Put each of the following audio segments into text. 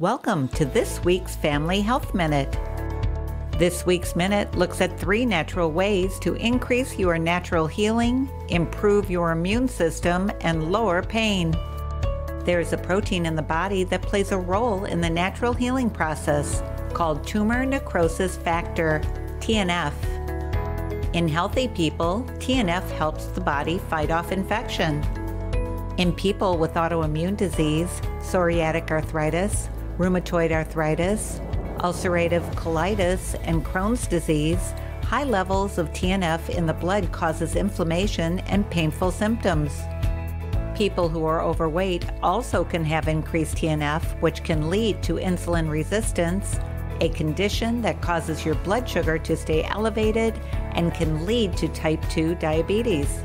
Welcome to this week's Family Health Minute. This week's Minute looks at three natural ways to increase your natural healing, improve your immune system, and lower pain. There is a protein in the body that plays a role in the natural healing process called tumor necrosis factor, TNF. In healthy people, TNF helps the body fight off infection. In people with autoimmune disease, psoriatic arthritis, rheumatoid arthritis, ulcerative colitis, and Crohn's disease, high levels of TNF in the blood causes inflammation and painful symptoms. People who are overweight also can have increased TNF, which can lead to insulin resistance, a condition that causes your blood sugar to stay elevated and can lead to type 2 diabetes.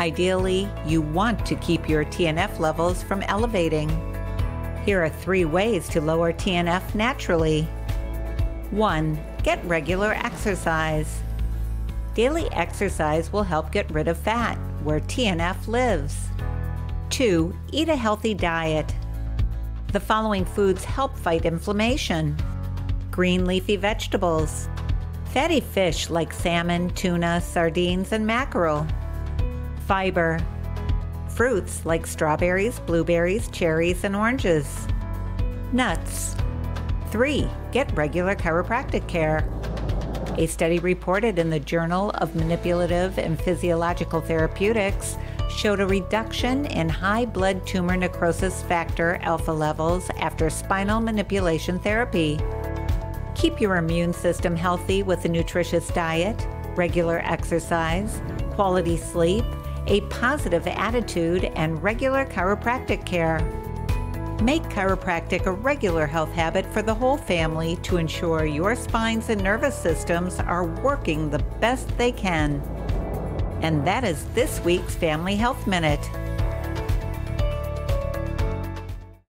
Ideally, you want to keep your TNF levels from elevating. Here are three ways to lower TNF naturally. 1. Get regular exercise. Daily exercise will help get rid of fat, where TNF lives. 2. Eat a healthy diet. The following foods help fight inflammation. Green leafy vegetables, fatty fish like salmon, tuna, sardines, and mackerel, fiber, fruits like strawberries, blueberries, cherries, and oranges, nuts. 3. Get regular chiropractic care. A study reported in the Journal of Manipulative and Physiological Therapeutics showed a reduction in high blood tumor necrosis factor alpha levels after spinal manipulation therapy. Keep your immune system healthy with a nutritious diet, regular exercise, quality sleep, a positive attitude, and regular chiropractic care. Make chiropractic a regular health habit for the whole family to ensure your spines and nervous systems are working the best they can. And that is this week's Family Health Minute.